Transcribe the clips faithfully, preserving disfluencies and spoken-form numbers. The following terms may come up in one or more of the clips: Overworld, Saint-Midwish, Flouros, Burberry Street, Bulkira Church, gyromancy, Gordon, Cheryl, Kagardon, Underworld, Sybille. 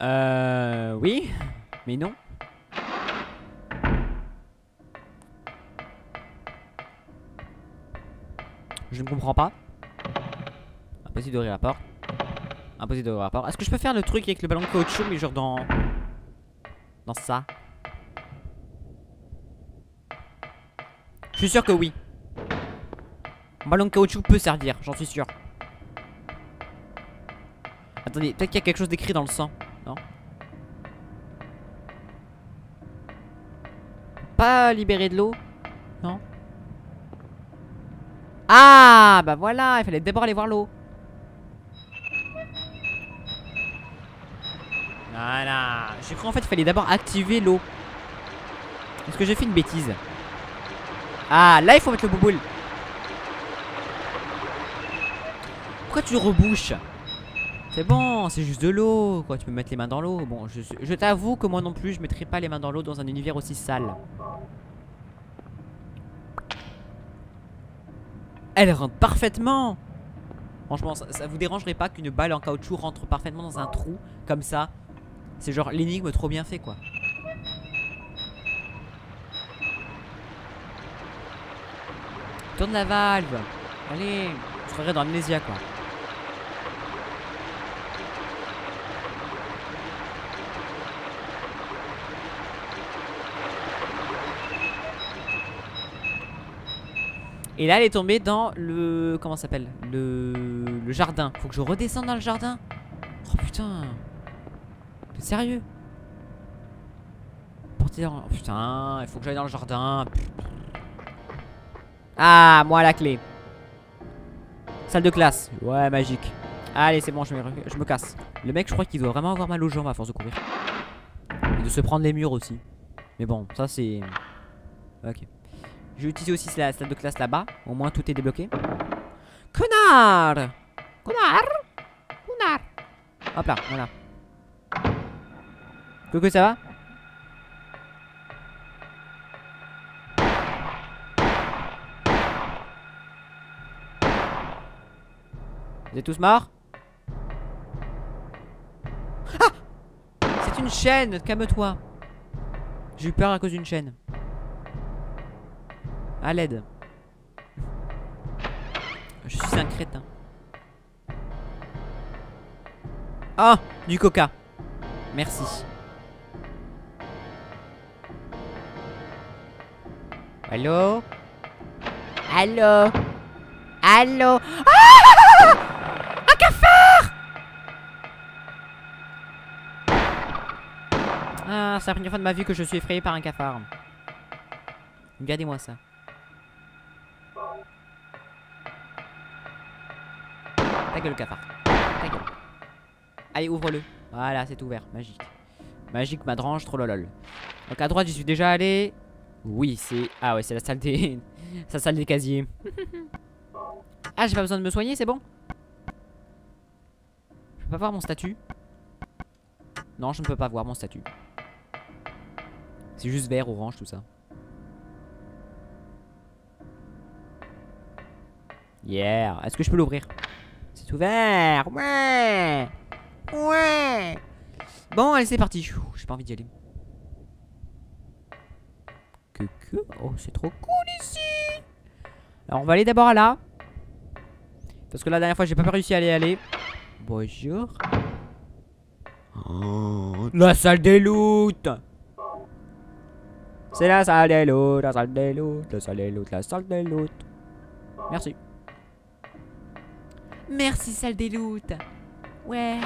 Euh... Oui. Mais non. Je ne comprends pas. Impossible d'ouvrir la porte. Impossible d'ouvrir la porte. Est-ce que je peux faire le truc avec le ballon de caoutchouc, mais genre dans... Dans ça. Je suis sûr que oui. Un ballon de caoutchouc peut servir, j'en suis sûr. Attendez, peut-être qu'il y a quelque chose d'écrit dans le sang, non? Pas libéré de l'eau, non? Ah, bah voilà, il fallait d'abord aller voir l'eau. Voilà, j'ai cru en fait qu'il fallait d'abord activer l'eau. Est-ce que j'ai fait une bêtise? Ah, là il faut mettre le bouboule. Pourquoi tu rebouches? C'est bon, c'est juste de l'eau, quoi. Tu peux mettre les mains dans l'eau. Bon, je, je t'avoue que moi non plus, je mettrai pas les mains dans l'eau dans un univers aussi sale. Elle rentre parfaitement. Franchement, ça, ça vous dérangerait pas qu'une balle en caoutchouc rentre parfaitement dans un trou comme ça? C'est genre l'énigme trop bien fait, quoi. Tourne la valve. Allez, je serais dans Amnésia, quoi. Et là elle est tombée dans le... Comment ça s'appelle, le... le jardin. Faut que je redescende dans le jardin. Oh putain. T'es sérieux? Dans... Oh putain, il faut que j'aille dans le jardin. Ah, moi la clé. Salle de classe. Ouais, magique. Allez, c'est bon, je me... je me casse. Le mec, je crois qu'il doit vraiment avoir mal aux jambes à force de courir. Et de se prendre les murs aussi. Mais bon, ça c'est... Ok. Je vais utiliser aussi la salle de classe là-bas. Au moins tout est débloqué. Connard! Connard! Connard! Hop là, voilà. Coucou, ça va? Vous êtes tous morts? Ah! C'est une chaîne! Calme-toi! J'ai eu peur à cause d'une chaîne. À l'aide. Je suis un crétin. Ah, du coca. Merci. Allô? Allô? Allô? Ah! Un cafard! Ah, c'est la première fois de ma vie que je suis effrayé par un cafard. Regardez-moi ça. Ta gueule, cafard. Ta gueule. Allez, ouvre-le. Voilà, c'est ouvert. Magique. Magique, madrange, trollolol. Donc à droite, j'y suis déjà allé. Oui, c'est... Ah ouais, c'est la salle des... la salle des casiers. Ah, j'ai pas besoin de me soigner, c'est bon? Je peux pas voir mon statut? Non, je ne peux pas voir mon statut. C'est juste vert, orange, tout ça. Yeah. Est-ce que je peux l'ouvrir? C'est ouvert. Ouais. Ouais. Bon, allez, c'est parti. J'ai pas envie d'y aller. Que que... Oh, c'est trop cool ici. Alors, on va aller d'abord à là. Parce que la dernière fois, j'ai pas réussi à aller aller. Bonjour. Oh, la salle des loots. C'est la salle des loots, la salle des loots, la salle des loots, la salle des loots. Merci. Merci, salle des loots. Ouais.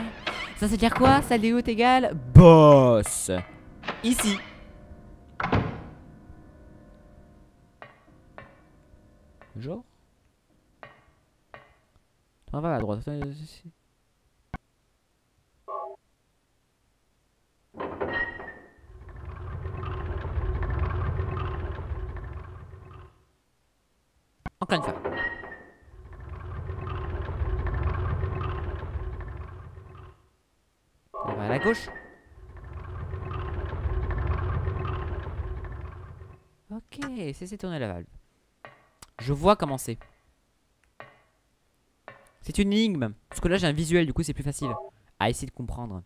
Ça veut dire quoi? Salle des loots égale boss. Ici. Genre. On va à droite. Encore une fois. On va à la gauche. Ok, c'est tourner la valve. Je vois comment c'est. C'est une énigme. Parce que là j'ai un visuel, du coup c'est plus facile à essayer de comprendre.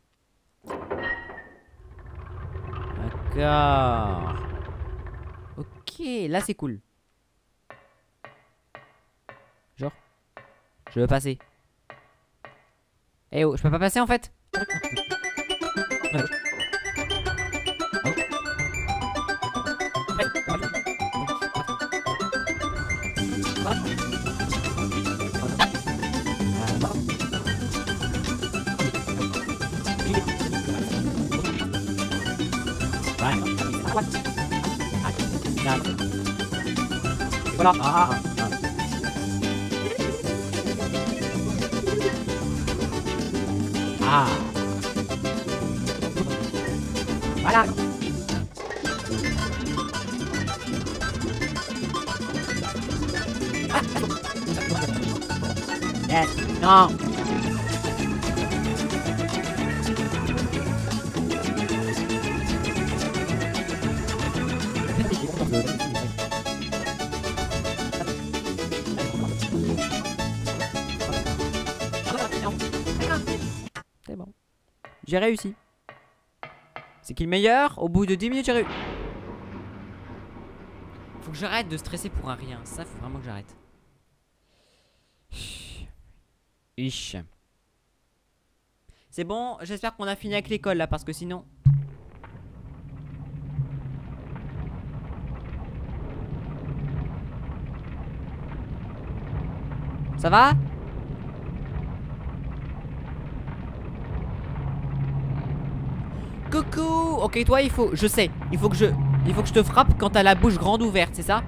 D'accord. Ok, là c'est cool. Genre, je veux passer. Eh oh, je peux pas passer en fait. Voilà. Ah, ah, ah. Ah. Voilà. Ah. Non. J'ai réussi. C'est qui le meilleur? Au bout de dix minutes j'ai réussi. Faut que j'arrête de stresser pour un rien. Ça faut vraiment que j'arrête. Ish. C'est bon, j'espère qu'on a fini avec l'école là, parce que sinon... Ça va? Coucou. Ok, toi il faut, je sais, il faut que je, il faut que je te frappe quand t'as la bouche grande ouverte, c'est ça?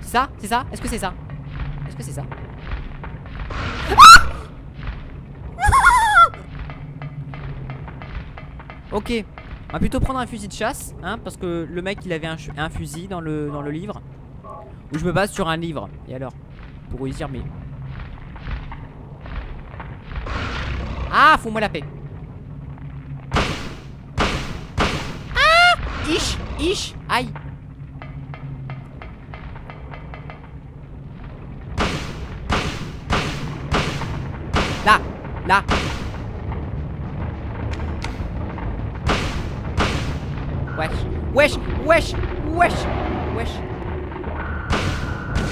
C'est ça? C'est ça? Est-ce que c'est ça? Est-ce que c'est ça? Ah ok, on va plutôt prendre un fusil de chasse, hein, parce que le mec il avait un, un fusil dans le, dans le livre, où je me base sur un livre. Et alors, pour réussir mais. Ah, fous-moi la paix. Ish, ish, aïe. Là, là. Wesh, wesh, wesh, wesh, wesh.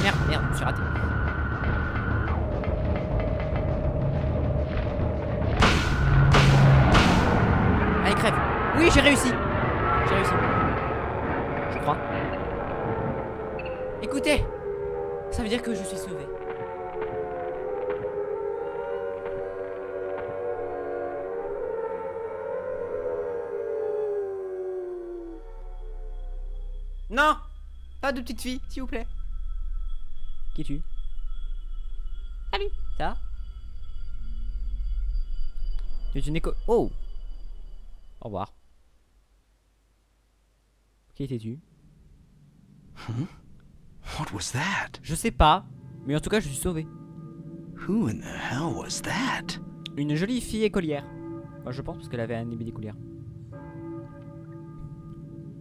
Merde, merde, je suis raté. Allez, crève. Oui, j'ai réussi. J'ai réussi. Je crois. Écoutez, ça veut dire que je suis sauvé. Non, pas de petite fille, s'il vous plaît. Qui es-tu? Salut. Ça va? Tu es une éco... Oh. Au revoir. Qui étais-tu? Hmm? What was that? Je sais pas, mais en tout cas je suis sauvé. Who in the hell was that? Une jolie fille écolière. Enfin, je pense parce qu'elle avait un habit d'écolière.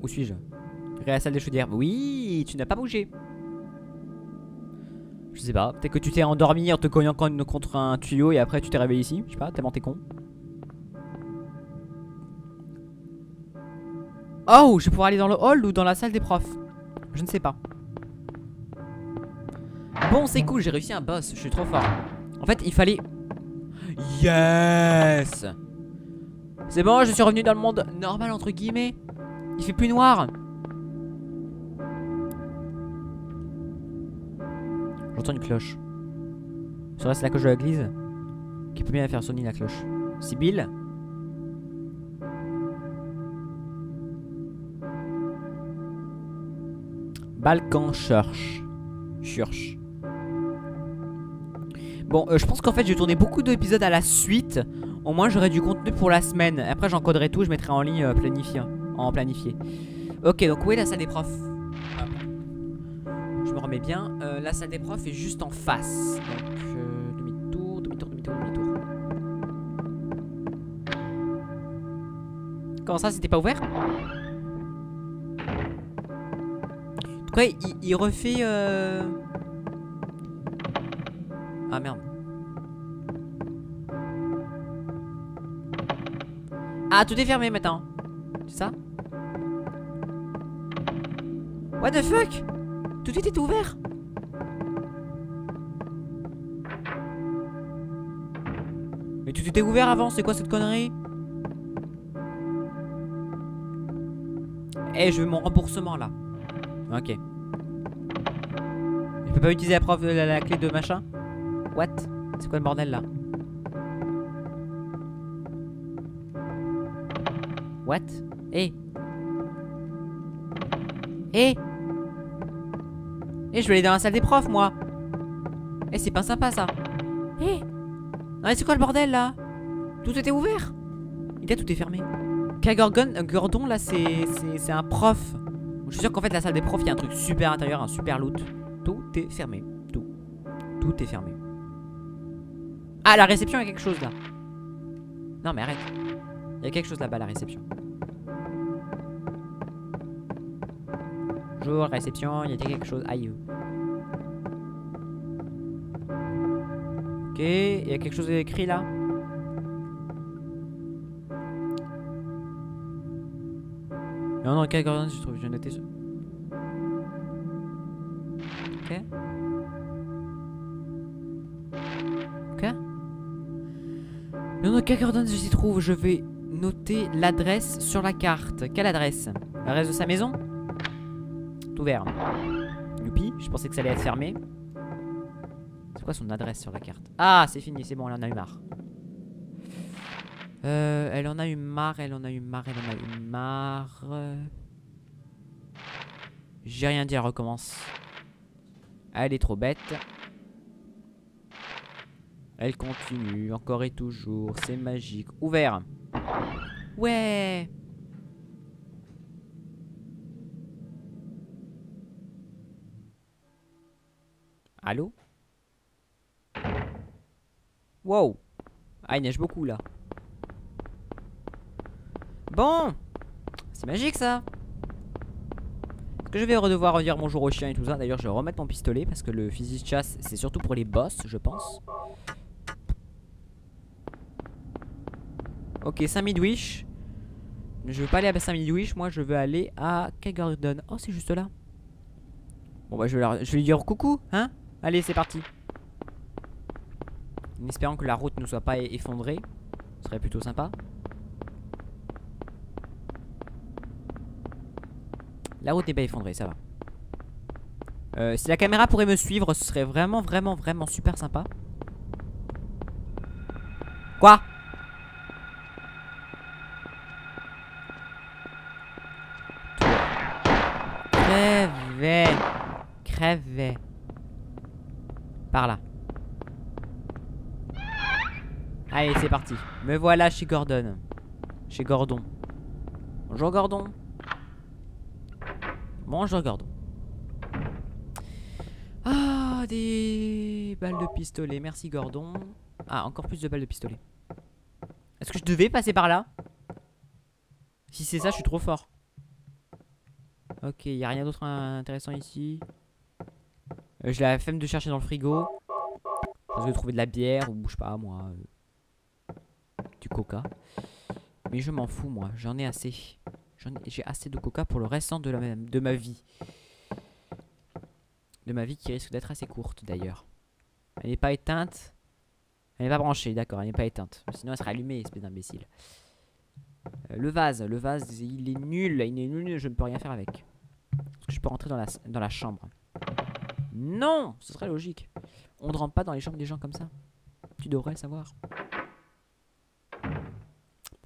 Où suis-je? Ré à la salle des chaudières. Oui, tu n'as pas bougé. Je sais pas, peut-être que tu t'es endormi en te cognant contre un tuyau et après tu t'es réveillé ici. Je sais pas, tellement t'es con. Oh, je vais pouvoir aller dans le hall ou dans la salle des profs. Je ne sais pas. Bon, c'est cool, j'ai réussi un boss, je suis trop fort. En fait, il fallait... Yes. C'est bon, je suis revenu dans le monde normal, entre guillemets. Il fait plus noir. J'entends une cloche. Serait-ce la cloche de l'église? Qui peut bien faire sonner la cloche? Sybille? Balkan Church. Church. Bon, euh, je pense qu'en fait, j'ai tourné beaucoup d'épisodes à la suite. Au moins, j'aurai du contenu pour la semaine. Après, j'encoderai tout, je mettrai en ligne euh, planifié. En planifié. Ok, donc où est la salle des profs? Hop. Je me remets bien. Euh, la salle des profs est juste en face. Donc, euh, demi-tour, demi-tour, demi-tour, demi-tour. Comment ça, c'était pas ouvert? Ouais, il, il refait euh... Ah merde. Ah, tout est fermé maintenant. C'est ça? What the fuck? Tout était ouvert. Mais tout était ouvert avant, c'est quoi cette connerie? Eh, hey, je veux mon remboursement là. Ok. Je peux pas utiliser la, prof, la, la clé de machin? What? C'est quoi le bordel là? What? Eh! Eh! Eh, je vais aller dans la salle des profs, moi! Eh, c'est pas sympa ça! Eh! Non, mais c'est quoi le bordel là? Tout était ouvert! Il a tout est fermé. Gordon là, c'est c'est un prof. Je suis sûr qu'en fait, la salle des profs, il y a un truc super intérieur, un super loot. Tout est fermé. Tout. Tout est fermé. Ah, la réception, il y a quelque chose là. Non, mais arrête. Il y a quelque chose là-bas à la réception. Bonjour, réception, il y a quelque chose. Aïe. Ok, il y a quelque chose d'écrit là. Non, non, ok, je trouve, je viens de noter. Ok. Ok. Non, ok, Gordon, je s'y trouve, je vais noter l'adresse sur la carte. Quelle adresse? L'adresse de sa maison? Tout ouvert. Youpi, je pensais que ça allait être fermé. C'est quoi son adresse sur la carte? Ah, c'est fini, c'est bon, elle en a eu marre. Euh, elle en a eu marre, elle en a eu marre, elle en a eu marre. J'ai rien dit, elle recommence. Elle est trop bête. Elle continue, encore et toujours, c'est magique. Ouvert. Ouais. Allô? Wow. Ah, il neige beaucoup là. Bon. C'est magique ça. Est-ce que je vais redevoir redire bonjour au chien et tout ça? D'ailleurs je vais remettre mon pistolet parce que le fusil de chasse c'est surtout pour les boss je pense. Ok, Saint-Midwish. Je veux pas aller à Saint-Midwish, moi je veux aller à Kagardon. Oh c'est juste là. Bon bah je vais, leur... je vais lui dire coucou hein. Allez c'est parti. En espérant que la route ne soit pas effondrée. Ce serait plutôt sympa. La route n'est pas effondrée, ça va. Euh, si la caméra pourrait me suivre, ce serait vraiment, vraiment, vraiment super sympa. Quoi? Crève. Crève. Par là. Allez, c'est parti. Me voilà chez Gordon. Chez Gordon. Bonjour Gordon. Bon, je regarde. Ah, des balles de pistolet. Merci, Gordon. Ah, encore plus de balles de pistolet. Est-ce que je devais passer par là? Si c'est ça, je suis trop fort. Ok, il n'y a rien d'autre intéressant ici. Euh, J'ai la flemme de chercher dans le frigo. Je vais trouver de la bière ou je sais pas, moi. Euh, du coca. Mais je m'en fous, moi. J'en ai assez. J'ai assez de coca pour le restant de, la, de ma vie. De ma vie qui risque d'être assez courte d'ailleurs. Elle n'est pas éteinte. Elle n'est pas branchée, d'accord, elle n'est pas éteinte. Sinon elle serait allumée, espèce d'imbécile. euh, Le vase, le vase il est nul. Il est nul, je ne peux rien faire avec. Est-ce que je peux rentrer dans la, dans la chambre? Non, ce serait logique. On ne rentre pas dans les chambres des gens comme ça. Tu devrais le savoir.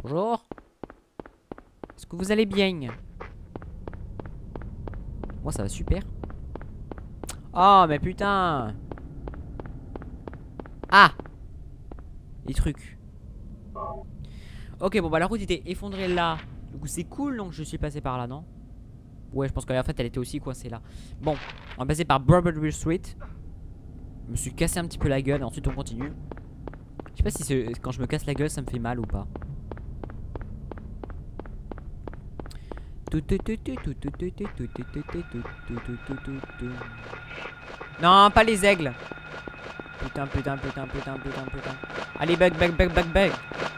Bonjour. Est-ce que vous allez bien? Moi ça va super. Oh mais putain. Ah. Les trucs. Ok bon bah la route était effondrée là. Du coup c'est cool donc je suis passé par là non? Ouais je pense qu'en fait elle était aussi coincée là. Bon on va passer par Burberry Street. Je me suis cassé un petit peu la gueule. Ensuite on continue. Je sais pas si quand je me casse la gueule ça me fait mal ou pas. Non, pas les aigles. Putain, putain, putain, putain, putain, putain. Allez, bug, bug, bug, bug, bug.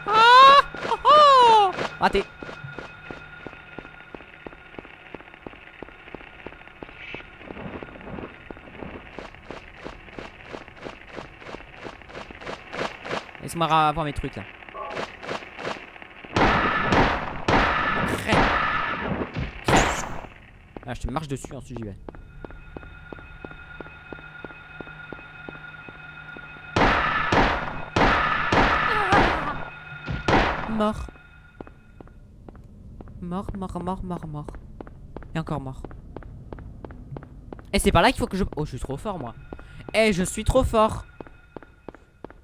Ah oh, oh. Raté. Laisse-moi avoir mes trucs là. Ah, je te marche dessus, ensuite j'y vais. Mort. Mort, mort, mort, mort, mort. Et encore mort. Et c'est par là qu'il faut que je... Oh, je suis trop fort, moi. Eh, je suis trop fort.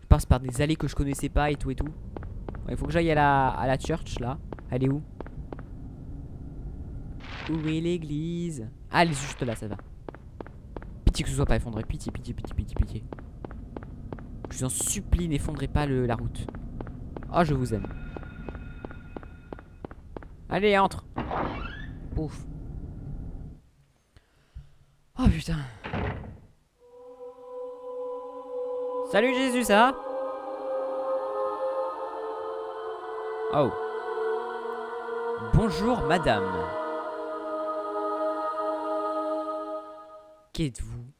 Je passe par des allées que je connaissais pas et tout et tout. Il faut que j'aille à la... à la church, là. Elle est où? Où est l'église? Ah, elle est juste là, ça va. Pitié que ce soit pas effondré. Pitié, pitié, pitié, pitié, pitié. Je vous en supplie, n'effondrez pas le, la route. Oh, je vous aime. Allez, entre. Ouf. Oh putain. Salut Jésus, ça va? Oh. Bonjour, madame. Qu'êtes-vous?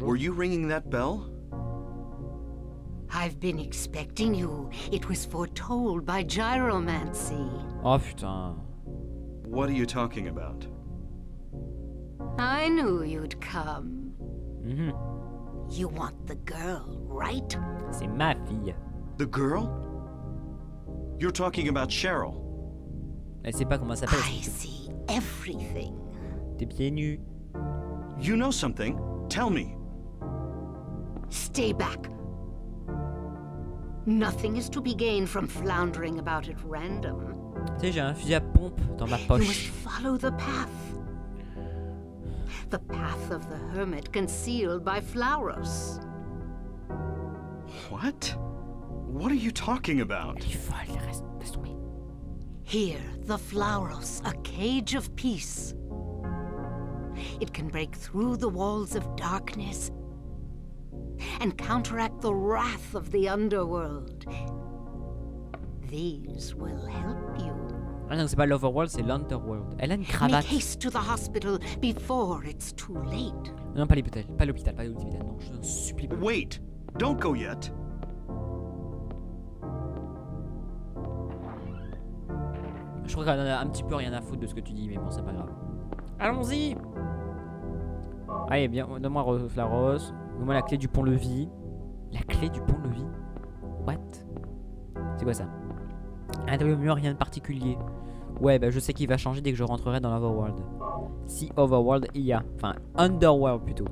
Were you ringing that bell? I've been expecting you. It was foretold by gyromancy. Oh putain. What are you talking about? I knew you'd come. Mm-hmm. You want the girl, right? C'est ma fille. The girl? You're talking about Cheryl. Elle sait pas comment ça s'appelle. I see everything. Tes pieds nus. You know something? Tell me. Stay back. Nothing is to be gained from floundering about at random. Tu sais, j'ai un fusil à pompe dans ma poche. You must follow the path. The path of the hermit concealed by Flouros. What? What are you talking about? Here, the Flouros, a cage of peace. It can break through the walls of darkness and counteract the wrath of the Underworld. These will help you. Ah non, c'est pas l'Overworld, c'est l'Underworld. Elle a une cravate. Make haste to the hospital before it's too late. Non, pas l'hôpital, pas l'hôpital, pas l'hôpital, non, je t'en supplie. Wait, don't go yet. Je crois qu'on a un petit peu rien à foutre de ce que tu dis, mais bon, c'est pas grave. Allons-y. Allez, bien, donne-moi Flouros. Donne-moi la clé du pont-levis. La clé du pont-levis? What? C'est quoi ça? À l'intérieur du mur, rien de particulier. Ouais, bah je sais qu'il va changer dès que je rentrerai dans l'Overworld. Si Overworld il y a. Enfin, Underworld plutôt.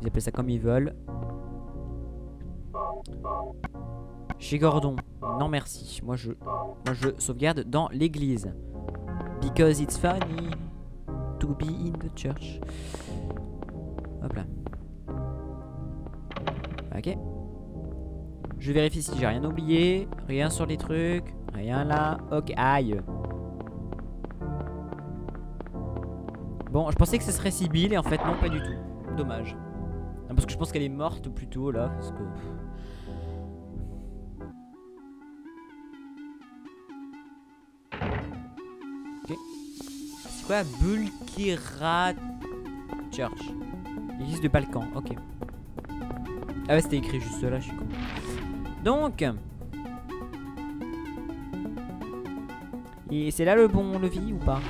Ils appellent ça comme ils veulent. Chez Gordon. Non merci. Moi je. Moi je sauvegarde dans l'église. Because it's funny to be in the church. Hop là. Ok. Je vérifie si j'ai rien oublié. Rien sur les trucs. Rien là. Ok. Aïe. Bon, je pensais que ce serait Sybille et en fait non, pas du tout. Dommage. Non, parce que je pense qu'elle est morte plutôt là. Parce que... Ok. C'est quoi Bulkira Church? L'église de Balkan. Ok. Ah ouais, c'était écrit juste là, je suis con. Donc, et c'est là le bon levier ou pas?